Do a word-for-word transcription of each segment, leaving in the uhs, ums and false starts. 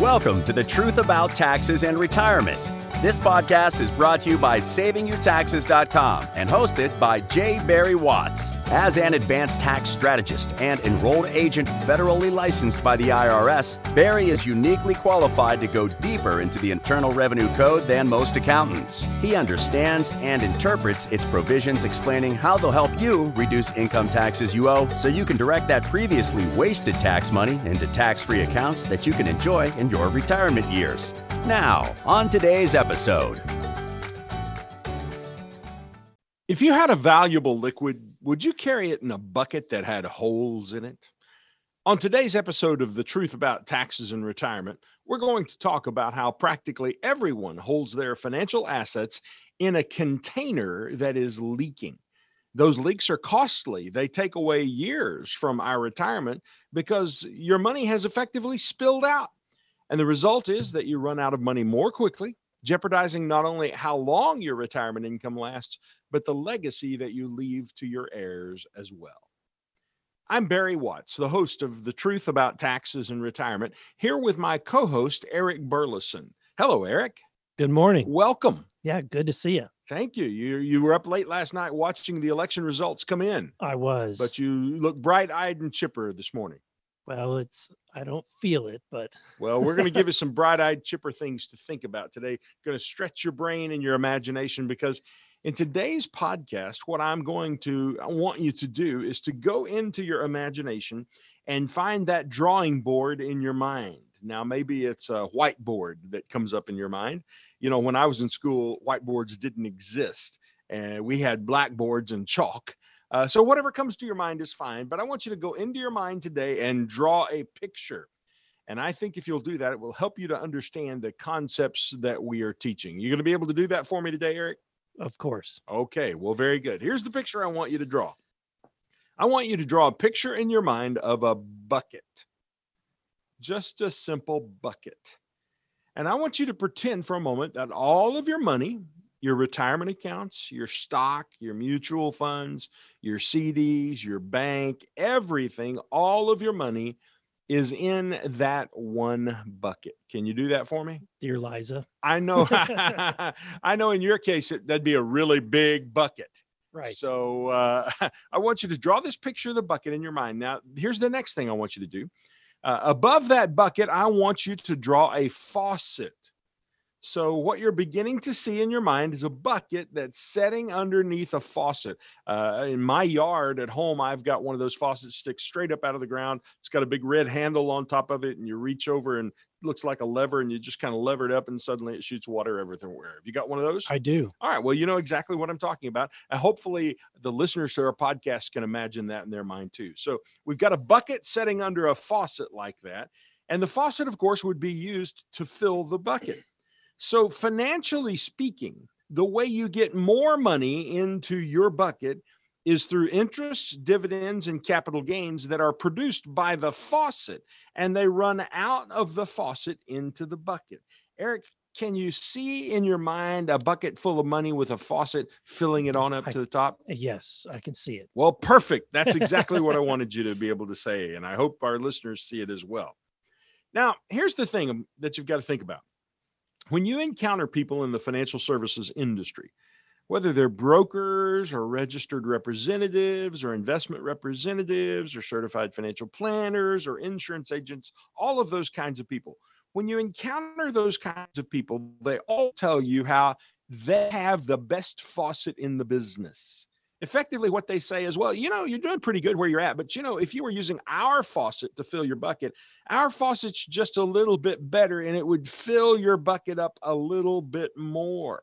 Welcome to The Truth About Taxes and Retirement. This podcast is brought to you by Saving You Taxes dot com and hosted by J. Barry Watts. As an advanced tax strategist and enrolled agent federally licensed by the I R S, Barry is uniquely qualified to go deeper into the Internal Revenue Code than most accountants. He understands and interprets its provisions, explaining how they'll help you reduce income taxes you owe so you can direct that previously wasted tax money into tax-free accounts that you can enjoy in your retirement years. Now, on today's episode. If you had a valuable liquid, would you carry it in a bucket that had holes in it? On today's episode of The Truth About Taxes and Retirement, we're going to talk about how practically everyone holds their financial assets in a container that is leaking. Those leaks are costly. They take away years from our retirement because your money has effectively spilled out. And the result is that you run out of money more quickly, jeopardizing not only how long your retirement income lasts, but the legacy that you leave to your heirs as well. I'm Barry Watts, the host of The Truth About Taxes and Retirement, here with my co-host, Eric Burlison. Hello, Eric. Good morning. Welcome. Yeah, good to see you. Thank you. You you were up late last night watching the election results come in. I was. But you look bright-eyed and chipper this morning. Well, it's, I don't feel it, but. Well, we're going to give you some bright-eyed, chipper things to think about today. Going to stretch your brain and your imagination, because in today's podcast, what I'm going to, I want you to do is to go into your imagination and find that drawing board in your mind. Now, maybe it's a whiteboard that comes up in your mind. You know, when I was in school, whiteboards didn't exist, and we had blackboards and chalk. Uh, so whatever comes to your mind is fine, but I want you to go into your mind today and draw a picture. And I think if you'll do that, it will help you to understand the concepts that we are teaching. You're going to be able to do that for me today, Eric? Of course. Okay. Well, very good. Here's the picture I want you to draw. I want you to draw a picture in your mind of a bucket, just a simple bucket. And I want you to pretend for a moment that all of your money, your retirement accounts, your stock, your mutual funds, your C Ds, your bank, everything, all of your money is in that one bucket. Can you do that for me? Dear Liza. I know. I know in your case, it, that'd be a really big bucket. Right. So uh, I want you to draw this picture of the bucket in your mind. Now, here's the next thing I want you to do. Uh, above that bucket, I want you to draw a faucet. So what you're beginning to see in your mind is a bucket that's setting underneath a faucet. Uh, in my yard at home, I've got one of those faucets sticks straight up out of the ground. It's got a big red handle on top of it, and you reach over and it looks like a lever, and you just kind of lever it up, and suddenly it shoots water everywhere. Have you got one of those? I do. All right. Well, you know exactly what I'm talking about. And hopefully the listeners to our podcast can imagine that in their mind too. So we've got a bucket setting under a faucet like that. And the faucet, of course, would be used to fill the bucket. So financially speaking, the way you get more money into your bucket is through interests, dividends, and capital gains that are produced by the faucet, and they run out of the faucet into the bucket. Eric, can you see in your mind a bucket full of money with a faucet filling it on up I, to the top? Yes, I can see it. Well, perfect. That's exactly what I wanted you to be able to say, and I hope our listeners see it as well. Now, here's the thing that you've got to think about. When you encounter people in the financial services industry, whether they're brokers or registered representatives or investment representatives or certified financial planners or insurance agents, all of those kinds of people, when you encounter those kinds of people, they all tell you how they have the best faucet in the business. Effectively, what they say is, well, you know, you're doing pretty good where you're at, but you know, if you were using our faucet to fill your bucket, our faucet's just a little bit better and it would fill your bucket up a little bit more.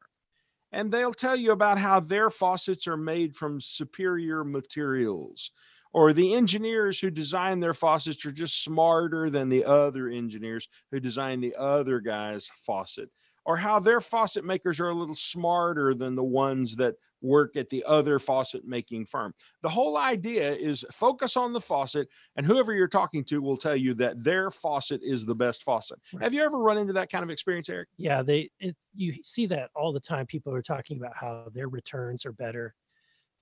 And they'll tell you about how their faucets are made from superior materials, or the engineers who design their faucets are just smarter than the other engineers who design the other guy's faucet, or how their faucet makers are a little smarter than the ones that work at the other faucet making firm. The whole idea is focus on the faucet, and whoever you're talking to will tell you that their faucet is the best faucet. Right. Have you ever run into that kind of experience, Eric? Yeah, they it, you see that all the time. People are talking about how their returns are better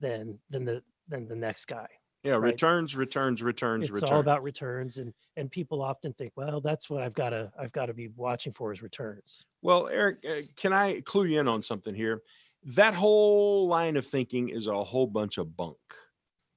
than than the than the next guy. Yeah, right? returns, returns, returns, returns. It's all about returns, and and people often think, well, that's what I've got to I've got to be watching for is returns. Well, Eric, uh, can I clue you in on something here? That whole line of thinking is a whole bunch of bunk.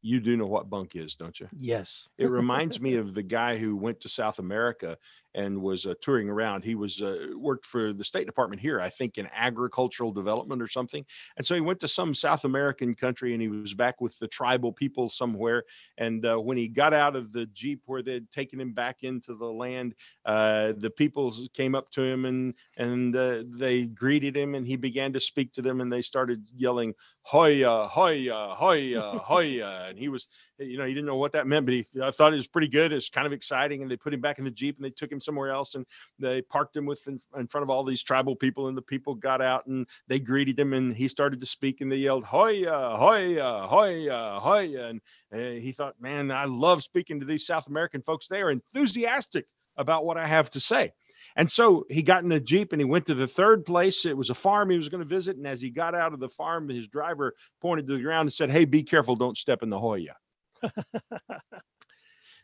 You do know what bunk is, don't you? Yes. It reminds me of the guy who went to South America and was uh, touring around. He was uh, worked for the State Department here, I think, in agricultural development or something. And so he went to some South American country and he was back with the tribal people somewhere. And uh, when he got out of the Jeep where they'd taken him back into the land, uh, the people came up to him and, and uh, they greeted him and he began to speak to them and they started yelling, "Hoya, hoya, hoya, hoya." And he was, you know, he didn't know what that meant, but he I thought it was pretty good. It's kind of exciting. And they put him back in the Jeep and they took him somewhere else and they parked him with in, in front of all these tribal people. And the people got out and they greeted him and he started to speak and they yelled, "Hoya, hoya, hoya, hoya." And uh, he thought, man, I love speaking to these South American folks. They are enthusiastic about what I have to say. And so he got in a Jeep and he went to the third place. It was a farm he was going to visit. And as he got out of the farm, his driver pointed to the ground and said, "Hey, be careful. Don't step in the Hoya."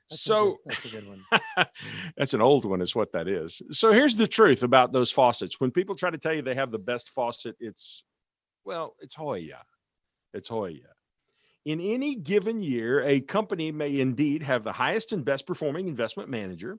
That's so a good, that's a good one. That's an old one is what that is. So here's the truth about those faucets. When people try to tell you they have the best faucet, it's, well, it's Hoya. It's Hoya. In any given year, a company may indeed have the highest and best performing investment manager.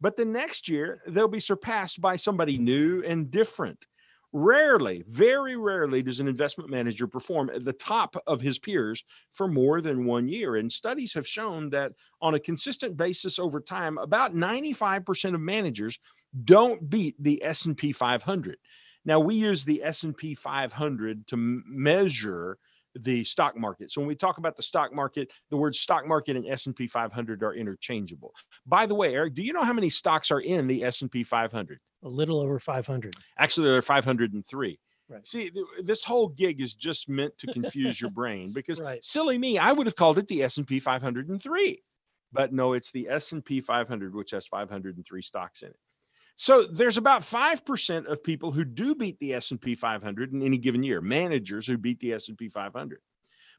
But the next year, they'll be surpassed by somebody new and different. Rarely, very rarely does an investment manager perform at the top of his peers for more than one year. And studies have shown that on a consistent basis over time, about ninety-five percent of managers don't beat the S and P five hundred. Now, we use the S and P five hundred to measure the stock market. So when we talk about the stock market, the words stock market and S and P five hundred are interchangeable. By the way, Eric, do you know how many stocks are in the S and P five hundred? A little over five hundred. Actually, there are five hundred three. Right. See, th- this whole gig is just meant to confuse your brain because right. Silly me, I would have called it the S and P five hundred three. But no, it's the S and P five hundred, which has five hundred three stocks in it. So there's about five percent of people who do beat the S and P five hundred in any given year, managers who beat the S and P five hundred.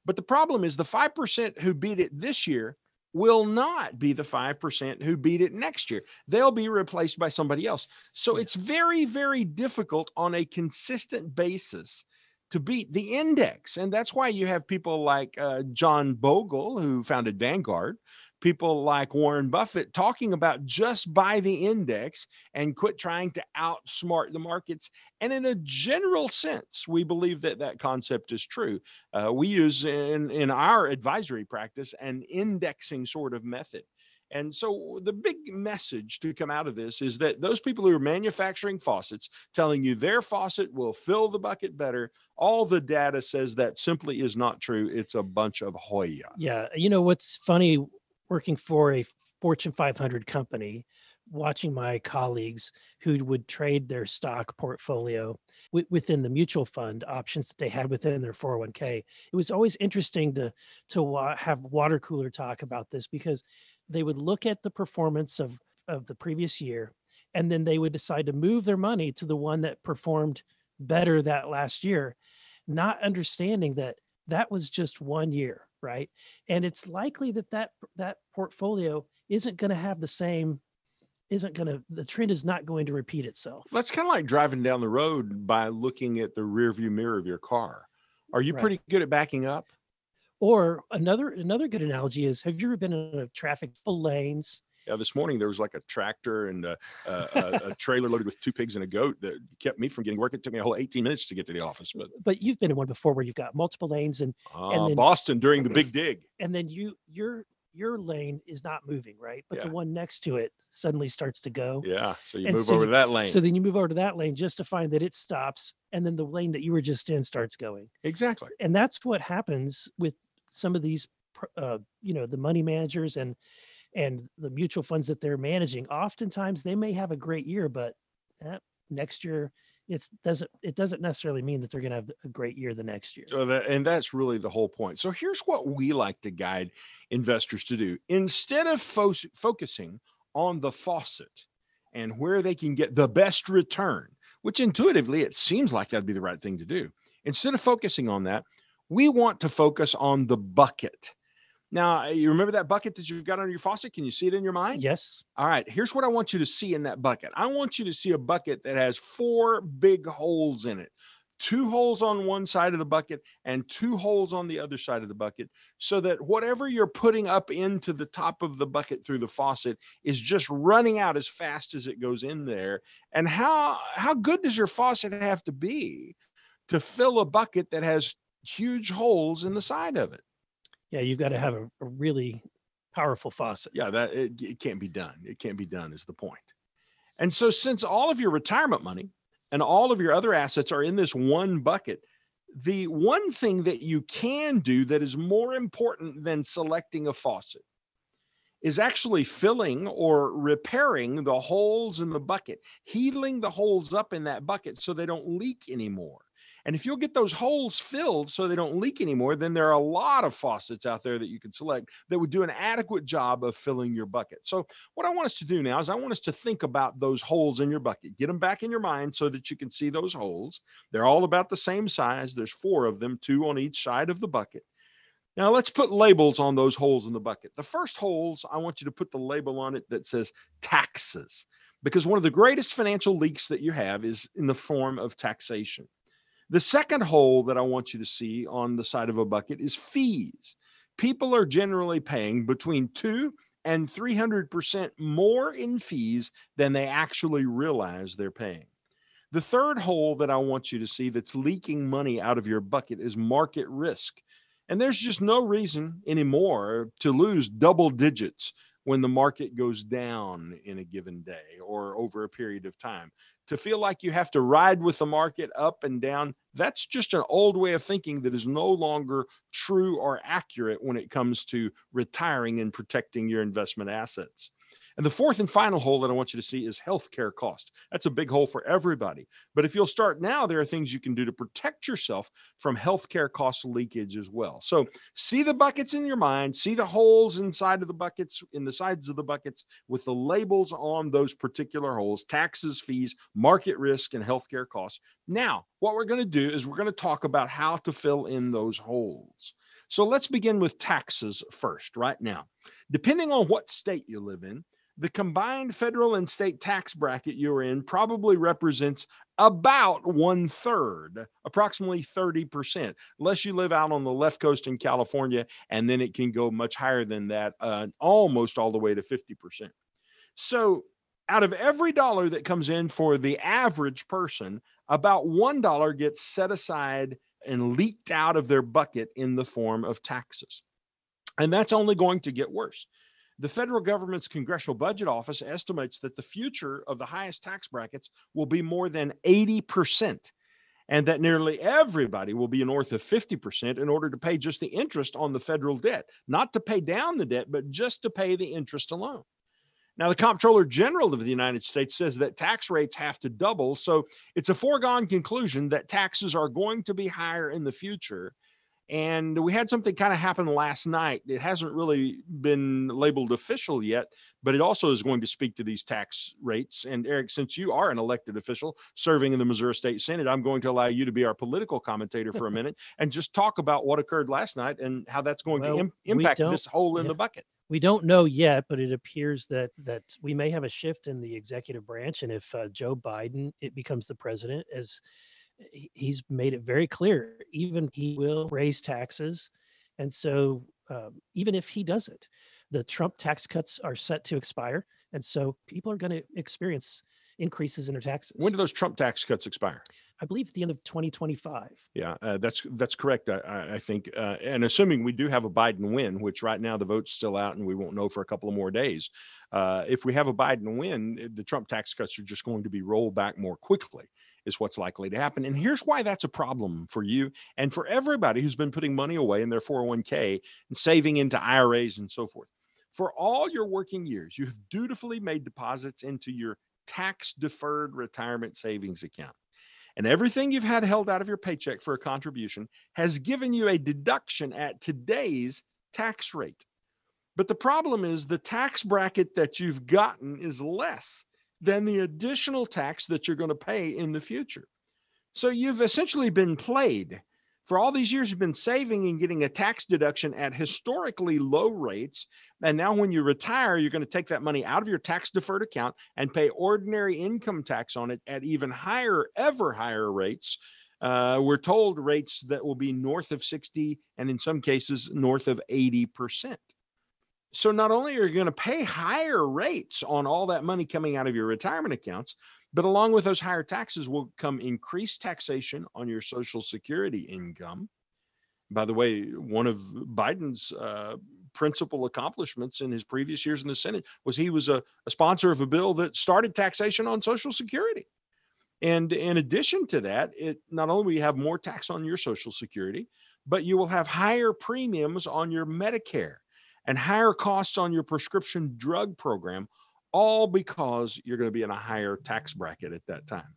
But the problem is the five percent who beat it this year will not be the five percent who beat it next year. They'll be replaced by somebody else. So it's very, very difficult on a consistent basis to beat the index. And that's why you have people like uh, John Bogle, who founded Vanguard, people like Warren Buffett talking about just buy the index and quit trying to outsmart the markets. And in a general sense, we believe that that concept is true. Uh, we use in, in our advisory practice an indexing sort of method. And so the big message to come out of this is that those people who are manufacturing faucets, telling you their faucet will fill the bucket better, all the data says that simply is not true. It's a bunch of Hoya. Yeah. You know, what's funny, working for a Fortune five hundred company, watching my colleagues who would trade their stock portfolio w- within the mutual fund options that they had within their four oh one k. It was always interesting to, to wa- have water cooler talk about this because they would look at the performance of, of the previous year, and then they would decide to move their money to the one that performed better that last year, not understanding that that was just one year. Right. And it's likely that that, that portfolio isn't going to have the same, isn't going to, the trend is not going to repeat itself. That's kind of like driving down the road by looking at the rearview mirror of your car. Are you right. pretty good at backing up? Or another, another good analogy is, have you ever been in a traffic lanes? Yeah, this morning there was like a tractor and a, a, a trailer loaded with two pigs and a goat that kept me from getting work. It took me a whole eighteen minutes to get to the office. But but you've been in one before where you've got multiple lanes and, uh, and then, Boston during the big dig. And then you your your lane is not moving, right? But yeah. the one next to it suddenly starts to go. Yeah. So you and move so over you, to that lane. So then you move over to that lane just to find that it stops, and then the lane that you were just in starts going. Exactly. And that's what happens with some of these, uh, you know, the money managers and. And the mutual funds that they're managing, oftentimes they may have a great year, but eh, next year it's doesn't it doesn't necessarily mean that they're going to have a great year the next year. So that, and that's really the whole point. So here's what we like to guide investors to do. Instead of fo- focusing on the faucet and where they can get the best return, which intuitively it seems like that'd be the right thing to do. Instead of focusing on that, we want to focus on the bucket. Now, you remember that bucket that you've got under your faucet? Can you see it in your mind? Yes. All right. Here's what I want you to see in that bucket. I want you to see a bucket that has four big holes in it. Two holes on one side of the bucket and two holes on the other side of the bucket, so that whatever you're putting up into the top of the bucket through the faucet is just running out as fast as it goes in there. And how, how good does your faucet have to be to fill a bucket that has huge holes in the side of it? Yeah, you've got to have a, a really powerful faucet. Yeah, that it, it can't be done. It can't be done is the point. And so since all of your retirement money and all of your other assets are in this one bucket, the one thing that you can do that is more important than selecting a faucet is actually filling or repairing the holes in the bucket, healing the holes up in that bucket so they don't leak anymore. And if you'll get those holes filled so they don't leak anymore, then there are a lot of faucets out there that you can select that would do an adequate job of filling your bucket. So what I want us to do now is I want us to think about those holes in your bucket. Get them back in your mind so that you can see those holes. They're all about the same size. There's four of them, two on each side of the bucket. Now let's put labels on those holes in the bucket. The first holes, I want you to put the label on it that says taxes, because one of the greatest financial leaks that you have is in the form of taxation. The second hole that I want you to see on the side of a bucket is fees. People are generally paying between two and three hundred percent more in fees than they actually realize they're paying. The third hole that I want you to see that's leaking money out of your bucket is market risk. And there's just no reason anymore to lose double digits when the market goes down in a given day or over a period of time. To feel like you have to ride with the market up and down, that's just an old way of thinking that is no longer true or accurate when it comes to retiring and protecting your investment assets. And the fourth and final hole that I want you to see is healthcare cost. That's a big hole for everybody. But if you'll start now, there are things you can do to protect yourself from healthcare cost leakage as well. So see the buckets in your mind, see the holes inside of the buckets, in the sides of the buckets with the labels on those particular holes: taxes, fees, market risk, and healthcare costs. Now, what we're going to do is we're going to talk about how to fill in those holes. So let's begin with taxes first right now. Depending on what state you live in, the combined federal and state tax bracket you're in probably represents about one third, approximately thirty percent, unless you live out on the left coast in California, and then it can go much higher than that, uh, almost all the way to fifty percent. So out of every dollar that comes in for the average person, about one dollar gets set aside and leaked out of their bucket in the form of taxes. And that's only going to get worse. The federal government's Congressional Budget Office estimates that the future of the highest tax brackets will be more than eighty percent, and that nearly everybody will be north of fifty percent in order to pay just the interest on the federal debt, not to pay down the debt, but just to pay the interest alone. Now, the Comptroller General of the United States says that tax rates have to double, so it's a foregone conclusion that taxes are going to be higher in the future. And we had something kind of happen last night. It hasn't really been labeled official yet, but it also is going to speak to these tax rates. And Eric, since you are an elected official serving in the Missouri State Senate, I'm going to allow you to be our political commentator for a minute and just talk about what occurred last night and how that's going well, to im- impact this hole in yeah. the bucket. We don't know yet, but it appears that that we may have a shift in the executive branch. And if uh, Joe Biden it becomes the president, as he's made it very clear, even he will raise taxes. And so um, even if he doesn't, the Trump tax cuts are set to expire. And so people are going to experience increases in their taxes. When do those Trump tax cuts expire? I believe at the end of twenty twenty-five. Yeah, uh, that's that's correct, I, I think. Uh, and assuming we do have a Biden win, which right now the vote's still out and we won't know for a couple of more days. Uh, if we have a Biden win, the Trump tax cuts are just going to be rolled back more quickly is what's likely to happen. And here's why that's a problem for you and for everybody who's been putting money away in their four oh one k and saving into I R As and so forth. For all your working years, you have dutifully made deposits into your tax-deferred retirement savings account. And everything you've had held out of your paycheck for a contribution has given you a deduction at today's tax rate. But the problem is the tax bracket that you've gotten is less than the additional tax that you're going to pay in the future. So you've essentially been played. for all these years, you've been saving and getting a tax deduction at historically low rates. And now when you retire, you're going to take that money out of your tax deferred account and pay ordinary income tax on it at even higher, ever higher rates. Uh, we're told rates that will be north of sixty and in some cases north of eighty percent. So not only are you going to pay higher rates on all that money coming out of your retirement accounts, but along with those higher taxes will come increased taxation on your Social Security income. By the way, one of Biden's uh, principal accomplishments in his previous years in the Senate was he was a, a sponsor of a bill that started taxation on Social Security. And in addition to that, it not only will you have more tax on your Social Security, but you will have higher premiums on your Medicare and higher costs on your prescription drug program, all because you're going to be in a higher tax bracket at that time.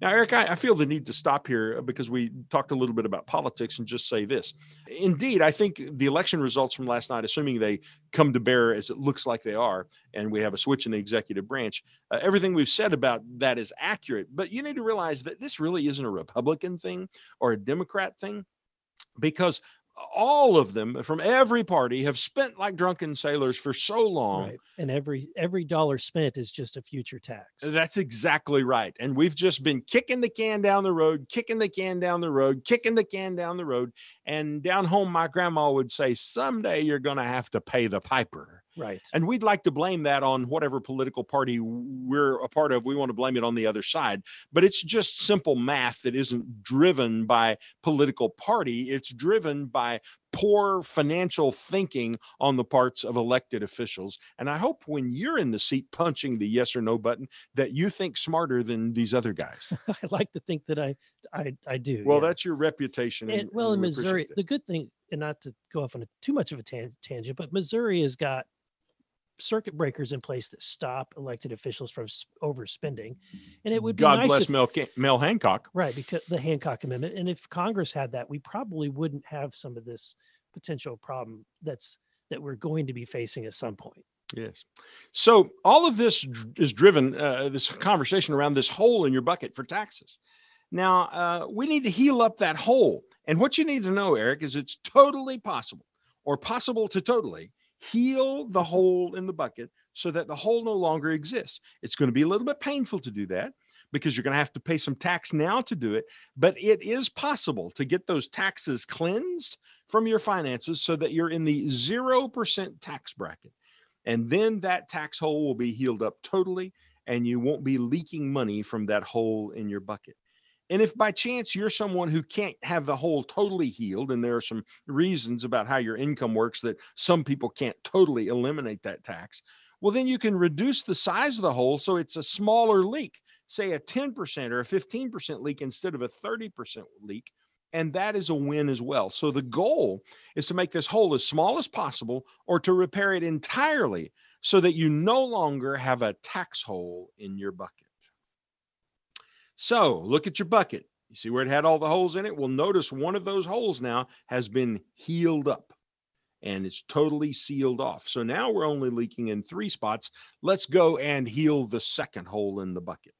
Now, Eric, I, I feel the need to stop here because we talked a little bit about politics and just say this. Indeed, I think the election results from last night, assuming they come to bear as it looks like they are, and we have a switch in the executive branch, uh, everything we've said about that is accurate. But you need to realize that this really isn't a Republican thing or a Democrat thing, because all of them from every party have spent like drunken sailors for so long. Right. And every every dollar spent is just a future tax. That's exactly right. And we've just been kicking the can down the road, kicking the can down the road, kicking the can down the road. And down home, my grandma would say, someday you're going to have to pay the piper. Right. And we'd like to blame that on whatever political party we're a part of. We want to blame it on the other side. But it's just simple math that isn't driven by political party. It's driven by poor financial thinking on the parts of elected officials. And I hope when you're in the seat punching the yes or no button that you think smarter than these other guys. I like to think that I I, I do. Well, yeah. That's your reputation. And, and well, and in Missouri, the good thing, and not to go off on a, too much of a tan- tangent, but Missouri has got circuit breakers in place that stop elected officials from overspending, and it would be God nice bless if, Mel, Mel Hancock, right? Because the Hancock amendment, and if Congress had that, we probably wouldn't have some of this potential problem that's that we're going to be facing at some point. Yes. So all of this is driven uh, this conversation around this hole in your bucket for taxes. Now uh, we need to heal up that hole, and what you need to know, Eric, is it's totally possible, or possible to totally heal the hole in the bucket so that the hole no longer exists. It's going to be a little bit painful to do that because you're going to have to pay some tax now to do it, but it is possible to get those taxes cleansed from your finances so that you're in the zero percent tax bracket. And then that tax hole will be healed up totally, and you won't be leaking money from that hole in your bucket. And if by chance you're someone who can't have the hole totally healed, and there are some reasons about how your income works that some people can't totally eliminate that tax, well, then you can reduce the size of the hole so it's a smaller leak, say a ten percent or a fifteen percent leak instead of a thirty percent leak. And that is a win as well. So the goal is to make this hole as small as possible or to repair it entirely so that you no longer have a tax hole in your bucket. So look at your bucket. You see where it had all the holes in it? Well, notice one of those holes now has been healed up and it's totally sealed off. So now we're only leaking in three spots. Let's go and heal the second hole in the bucket.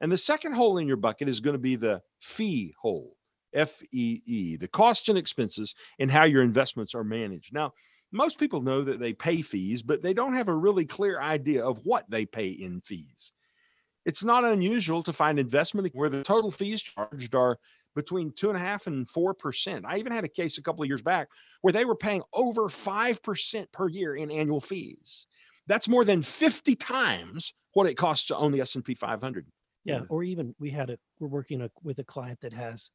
And the second hole in your bucket is going to be the fee hole, F E E, the costs and expenses and how your investments are managed. Now, most people know that they pay fees, but they don't have a really clear idea of what they pay in fees. It's not unusual to find investment where the total fees charged are between two and a half and four percent. I even had a case a couple of years back where they were paying over five percent per year in annual fees. That's more than fifty times what it costs to own the S and P five hundred. Yeah, or even we had a we're working a, with a client that has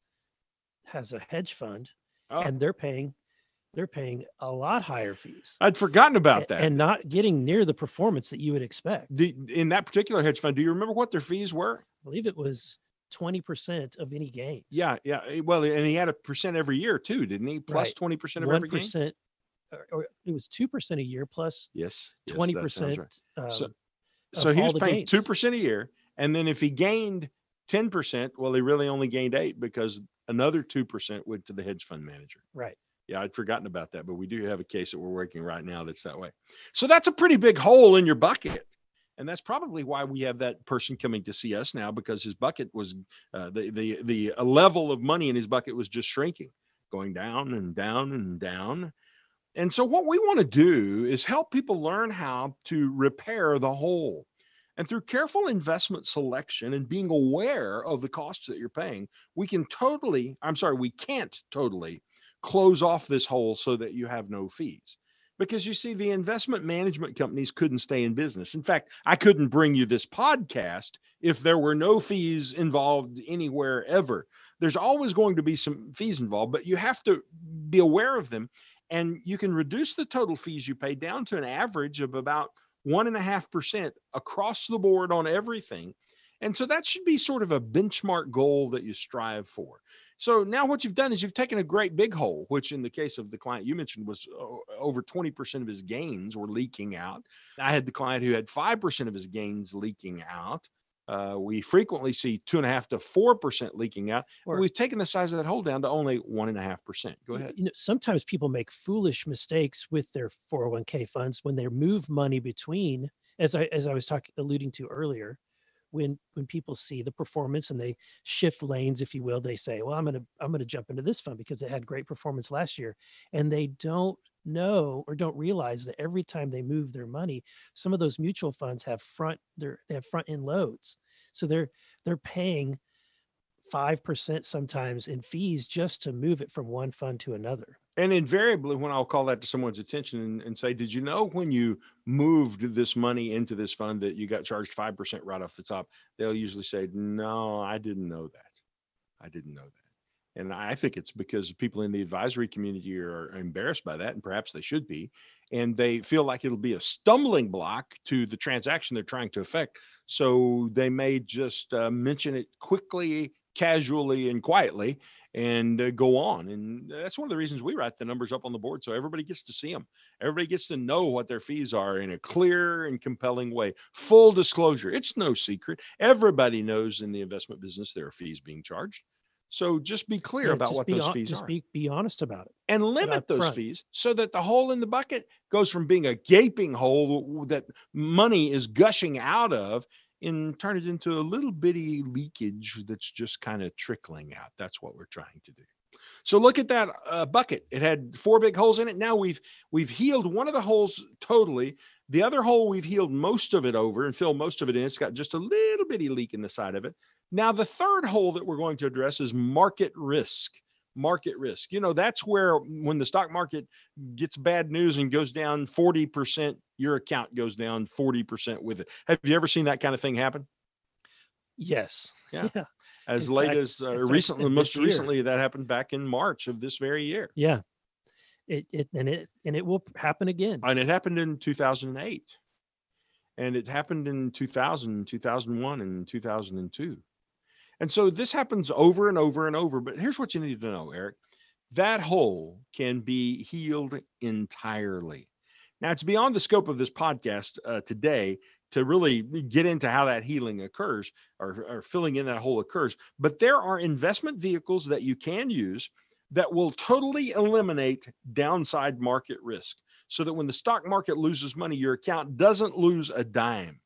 has a hedge fund, oh. and they're paying they're paying a lot higher fees. I'd forgotten about that. And not getting near the performance that you would expect. The, in that particular hedge fund, do you remember what their fees were? I believe it was twenty percent of any gains. Yeah, yeah. Well, and he had a percent every year too, didn't he? Plus right. twenty percent of every gain? Or, or it was two percent a year plus yes, yes, twenty percent. Right. Um, so so he was paying gains. two percent a year. And then if he gained ten percent, well, he really only gained eight because another two percent went to the hedge fund manager. Right. Yeah, I'd forgotten about that, but we do have a case that we're working right now that's that way. So that's a pretty big hole in your bucket. And that's probably why we have that person coming to see us now, because his bucket was, uh, the, the, the level of money in his bucket was just shrinking, going down and down and down. And so what we want to do is help people learn how to repair the hole. And through careful investment selection and being aware of the costs that you're paying, we can totally, I'm sorry, we can't totally close off this hole so that you have no fees. Because you see, the investment management companies couldn't stay in business. In fact, I couldn't bring you this podcast if there were no fees involved anywhere ever. There's always going to be some fees involved, but you have to be aware of them. And you can reduce the total fees you pay down to an average of about one and a half percent across the board on everything. And so that should be sort of a benchmark goal that you strive for. So now what you've done is you've taken a great big hole, which in the case of the client you mentioned was over twenty percent of his gains were leaking out. I had the client who had five percent of his gains leaking out. Uh, we frequently see two and a half to four percent leaking out. Or, we've taken the size of that hole down to only one and a half percent. Go ahead. You know, sometimes people make foolish mistakes with their four oh one k funds when they move money between, as I, as I was talking, alluding to earlier. When when people see the performance and they shift lanes, if you will, they say, well, I'm gonna I'm gonna jump into this fund because it had great performance last year. And they don't know or don't realize that every time they move their money, some of those mutual funds have front they're they have front end loads. So they're they're paying five percent sometimes in fees just to move it from one fund to another. And invariably, when I'll call that to someone's attention and, and say, did you know when you moved this money into this fund that you got charged five percent right off the top? They'll usually say, no, I didn't know that. I didn't know that. And I think it's because people in the advisory community are embarrassed by that, and perhaps they should be. And they feel like it'll be a stumbling block to the transaction they're trying to effect. So they may just uh, mention it quickly, casually, and quietly, and uh, go on. And that's one of the reasons we write the numbers up on the board, so everybody gets to see them. Everybody gets to know what their fees are in a clear and compelling way. Full disclosure. It's no secret. Everybody knows in the investment business there are fees being charged. So just be clear yeah, about what those on, fees just are. Just be, be honest about it. And limit those front. fees so that the hole in the bucket goes from being a gaping hole that money is gushing out of and turn it into a little bitty leakage that's just kind of trickling out. That's what we're trying to do. So look at that uh, bucket. It had four big holes in it. Now we've we've healed one of the holes totally. The other hole, we've healed most of it over and filled most of it in. It's got just a little bitty leak in the side of it. Now the third hole that we're going to address is market risk. Market risk. You know, that's where when the stock market gets bad news and goes down forty percent, your account goes down forty percent with it. Have you ever seen that kind of thing happen? Yes. Yeah. yeah. As in late fact, as uh, recently, fact, most recently, that happened back in March of this very year. Yeah. It, it and it and it will happen again. And it happened in two thousand eight. And it happened in two thousand, two thousand one, and two thousand two. And so this happens over and over and over. But here's what you need to know, Eric. That hole can be healed entirely. Now, it's beyond the scope of this podcast uh, today to really get into how that healing occurs or, or filling in that hole occurs. But there are investment vehicles that you can use that will totally eliminate downside market risk so that when the stock market loses money, your account doesn't lose a dime.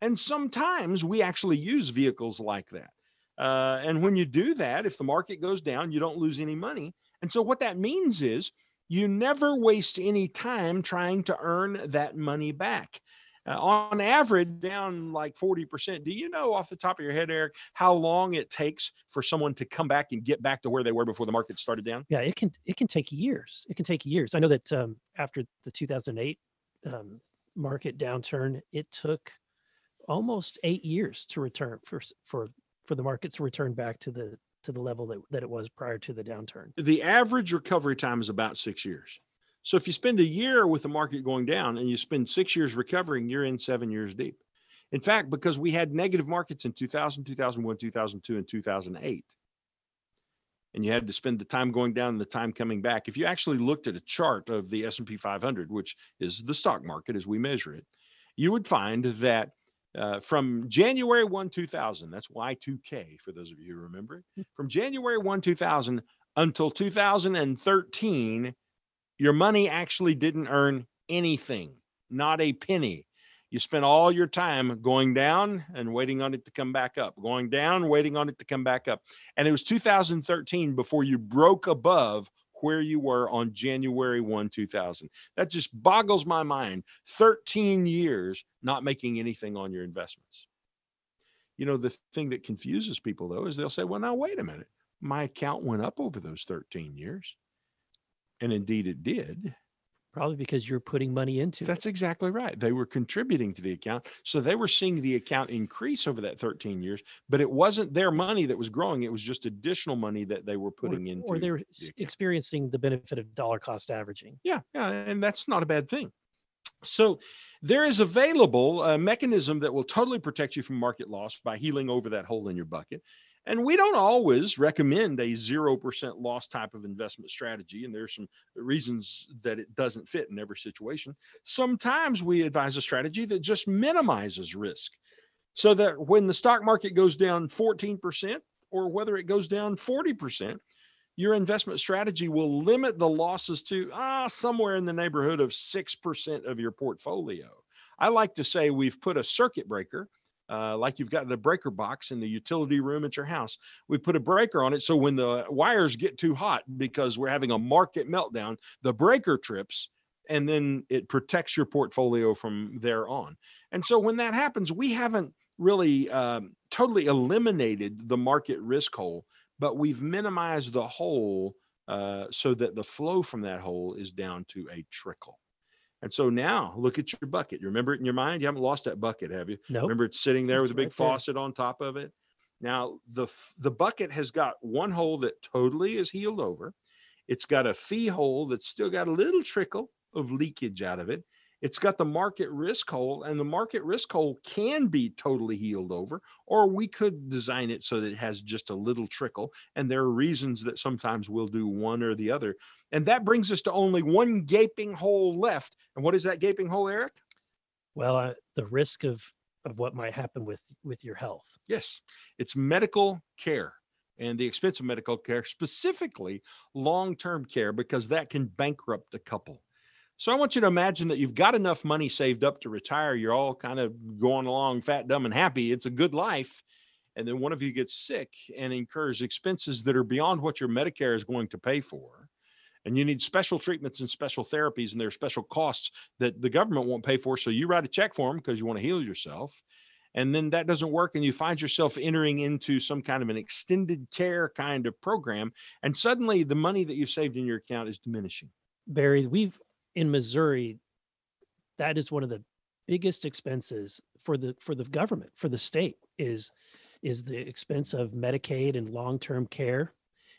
And sometimes we actually use vehicles like that. Uh, and when you do that, if the market goes down, you don't lose any money. And so what that means is you never waste any time trying to earn that money back. Uh, on average, down like forty percent. Do you know off the top of your head, Eric, how long it takes for someone to come back and get back to where they were before the market started down? Yeah, it can it can take years. It can take years. I know that um, after the two thousand eight um, market downturn, it took almost eight years to return for for. for the market to return back to the to the level that, that it was prior to the downturn. The average recovery time is about six years. So if you spend a year with the market going down and you spend six years recovering, you're in seven years deep. In fact, because we had negative markets in two thousand, two thousand one, two thousand two, and two thousand eight, and you had to spend the time going down and the time coming back. If you actually looked at a chart of the S and P five hundred, which is the stock market as we measure it, you would find that Uh, from January first, two thousand, that's Y two K for those of you who remember it. From January first, two thousand until two thousand thirteen, your money actually didn't earn anything, not a penny. You spent all your time going down and waiting on it to come back up, going down, waiting on it to come back up. And it was two thousand thirteen before you broke above where you were on January first, two thousand. That just boggles my mind. thirteen years not making anything on your investments. You know, the thing that confuses people, though, is they'll say, well, now, wait a minute. My account went up over those thirteen years. And indeed it did. Probably because you're putting money into it. That's exactly right. They were contributing to the account. So they were seeing the account increase over that thirteen years, but it wasn't their money that was growing. It was just additional money that they were putting or, into. Or they were the experiencing the benefit of dollar cost averaging. Yeah, yeah, and that's not a bad thing. So there is available a mechanism that will totally protect you from market loss by healing over that hole in your bucket. And we don't always recommend a zero percent loss type of investment strategy. And there's some reasons that it doesn't fit in every situation. Sometimes we advise a strategy that just minimizes risk so that when the stock market goes down fourteen percent or whether it goes down forty percent, your investment strategy will limit the losses to ah, somewhere in the neighborhood of six percent of your portfolio. I like to say we've put a circuit breaker Uh, like you've got the breaker box in the utility room at your house. We put a breaker on it so when the wires get too hot because we're having a market meltdown, the breaker trips, and then it protects your portfolio from there on. And so when that happens, we haven't really um, totally eliminated the market risk hole, but we've minimized the hole uh, so that the flow from that hole is down to a trickle. And so now look at your bucket. You remember it in your mind? You haven't lost that bucket, have you? No. Nope. Remember it's sitting there it's with a big right faucet there on top of it. Now the, the bucket has got one hole that totally is healed over. It's got a fee hole that's still got a little trickle of leakage out of it. It's got the market risk hole, and the market risk hole can be totally healed over, or we could design it so that it has just a little trickle. And there are reasons that sometimes we'll do one or the other. And that brings us to only one gaping hole left. And what is that gaping hole, Eric? Well, uh, the risk of, of what might happen with, with your health. Yes, it's medical care and the expense of medical care, specifically long-term care, because that can bankrupt a couple. So I want you to imagine that you've got enough money saved up to retire. You're all kind of going along fat, dumb, and happy. It's a good life. And then one of you gets sick and incurs expenses that are beyond what your Medicare is going to pay for. And you need special treatments and special therapies, and there are special costs that the government won't pay for. So you write a check for them because you want to heal yourself. And then that doesn't work, and you find yourself entering into some kind of an extended care kind of program. And suddenly the money that you've saved in your account is diminishing. Barry, we've in Missouri, that is one of the biggest expenses for the for the government, for the state, is, is the expense of Medicaid and long-term care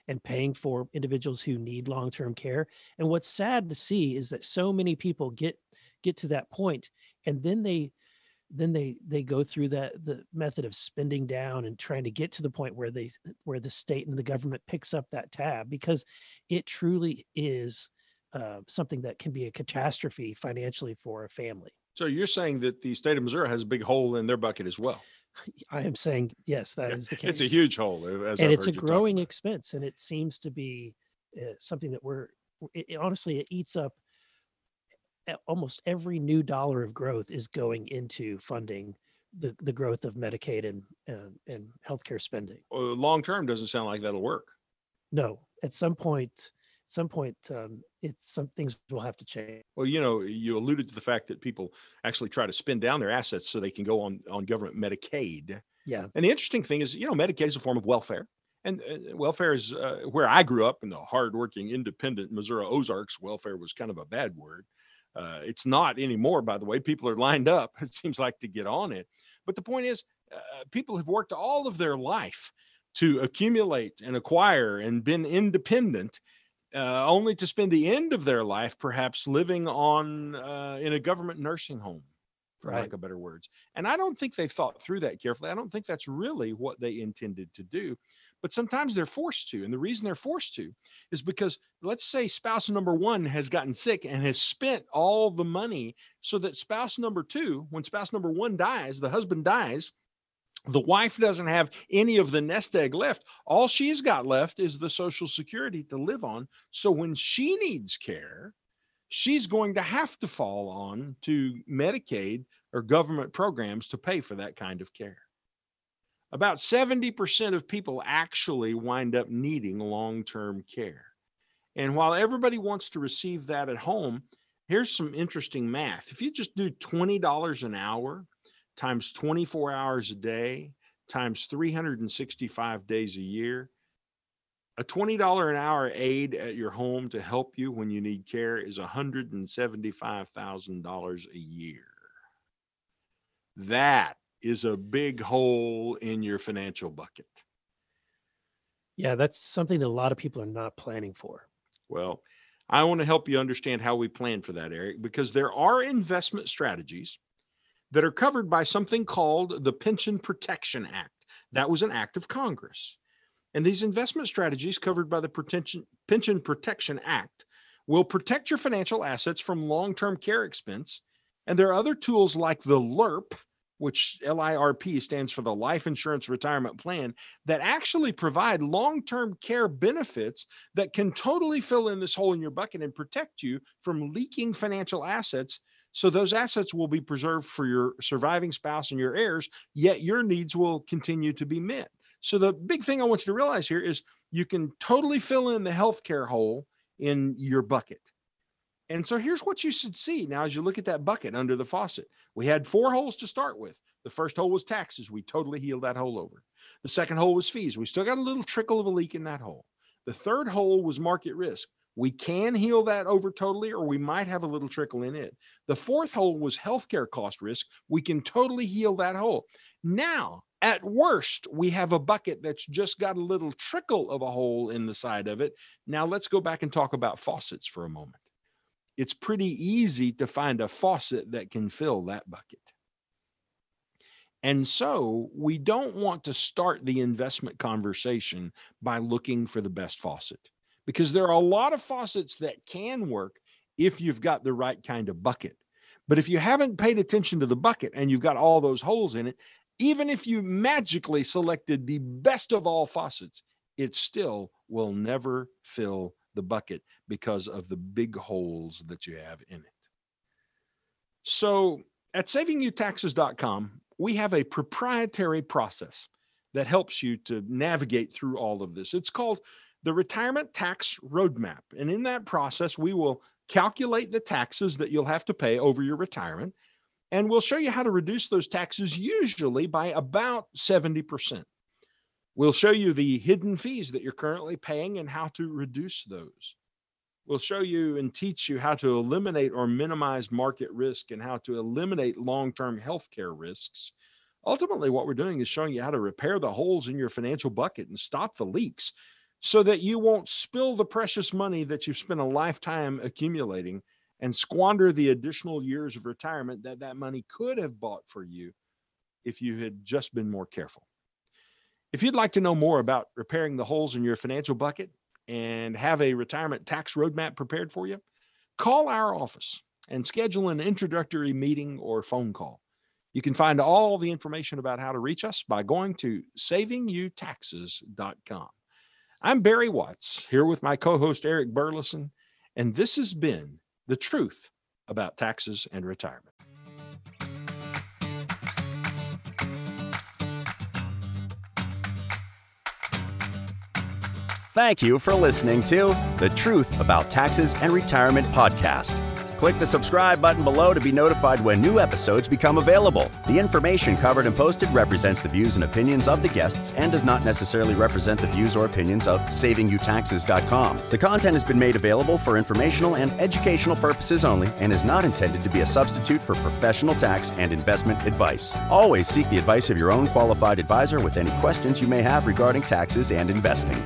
and paying for individuals who need long-term care. And what's sad to see is that so many people get get to that point, and then they then they they go through that the method of spending down and trying to get to the point where they where the state and the government picks up that tab, because it truly is Uh, something that can be a catastrophe financially for a family. So you're saying that the state of Missouri has a big hole in their bucket as well? I am saying, yes, that yeah, is the case. It's a huge hole. As and I've it's a growing expense. And it seems to be uh, something that we're, it, it, honestly, it eats up almost every new dollar of growth is going into funding the, the growth of Medicaid and, and, and healthcare spending. Well, long-term doesn't sound like that'll work. No, at some point, some point um, it's some things will have to change. Well, you know, you alluded to the fact that people actually try to spin down their assets so they can go on, on government Medicaid. Yeah. And the interesting thing is, you know, Medicaid is a form of welfare, and uh, welfare is uh, where I grew up in the hardworking, independent Missouri Ozarks. Welfare was kind of a bad word. Uh, it's not anymore, by the way. People are lined up, it seems like, to get on it. But the point is, uh, people have worked all of their life to accumulate and acquire and been independent, Uh, only to spend the end of their life perhaps living on uh, in a government nursing home, for right. lack of better words. And I don't think they've thought through that carefully. I don't think that's really what they intended to do. But sometimes they're forced to. And the reason they're forced to is because, let's say, spouse number one has gotten sick and has spent all the money so that spouse number two, when spouse number one dies, the husband dies, the wife doesn't have any of the nest egg left. All she's got left is the Social Security to live on. So when she needs care, she's going to have to fall on to Medicaid or government programs to pay for that kind of care. About seventy percent of people actually wind up needing long-term care. And while everybody wants to receive that at home, here's some interesting math. If you just do twenty dollars an hour times twenty-four hours a day times three hundred sixty-five days a year, a twenty dollars an hour aid at your home to help you when you need care is one hundred seventy-five thousand dollars a year. That is a big hole in your financial bucket. Yeah, that's something that a lot of people are not planning for. Well, I want to help you understand how we plan for that, Eric, because there are investment strategies that are covered by something called the Pension Protection Act. That was an act of Congress. And these investment strategies covered by the Pension Protection Act will protect your financial assets from long-term care expense. And there are other tools like the LIRP, which L I R P stands for the Life Insurance Retirement Plan, that actually provide long-term care benefits that can totally fill in this hole in your bucket and protect you from leaking financial assets. So those assets will be preserved for your surviving spouse and your heirs, yet your needs will continue to be met. So the big thing I want you to realize here is you can totally fill in the healthcare hole in your bucket. And so here's what you should see now as you look at that bucket under the faucet. We had four holes to start with. The first hole was taxes. We totally healed that hole over. The second hole was fees. We still got a little trickle of a leak in that hole. The third hole was market risk. We can heal that over totally, or we might have a little trickle in it. The fourth hole was healthcare cost risk. We can totally heal that hole. Now, at worst, we have a bucket that's just got a little trickle of a hole in the side of it. Now let's go back and talk about faucets for a moment. It's pretty easy to find a faucet that can fill that bucket. And so we don't want to start the investment conversation by looking for the best faucet, because there are a lot of faucets that can work if you've got the right kind of bucket. But if you haven't paid attention to the bucket and you've got all those holes in it, even if you magically selected the best of all faucets, it still will never fill the bucket because of the big holes that you have in it. So at saving you taxes dot com, we have a proprietary process that helps you to navigate through all of this. It's called the Retirement Tax Roadmap. And in that process, we will calculate the taxes that you'll have to pay over your retirement. And we'll show you how to reduce those taxes, usually by about seventy percent. We'll show you the hidden fees that you're currently paying and how to reduce those. We'll show you and teach you how to eliminate or minimize market risk and how to eliminate long-term healthcare risks. Ultimately, what we're doing is showing you how to repair the holes in your financial bucket and stop the leaks so that you won't spill the precious money that you've spent a lifetime accumulating and squander the additional years of retirement that that money could have bought for you if you had just been more careful. If you'd like to know more about repairing the holes in your financial bucket and have a retirement tax roadmap prepared for you, call our office and schedule an introductory meeting or phone call. You can find all the information about how to reach us by going to saving you taxes dot com. I'm Barry Watts, here with my co-host Eric Burleson, and this has been The Truth About Taxes and Retirement. Thank you for listening to The Truth About Taxes and Retirement podcast. Click the subscribe button below to be notified when new episodes become available. The information covered and posted represents the views and opinions of the guests and does not necessarily represent the views or opinions of saving you taxes dot com. The content has been made available for informational and educational purposes only and is not intended to be a substitute for professional tax and investment advice. Always seek the advice of your own qualified advisor with any questions you may have regarding taxes and investing.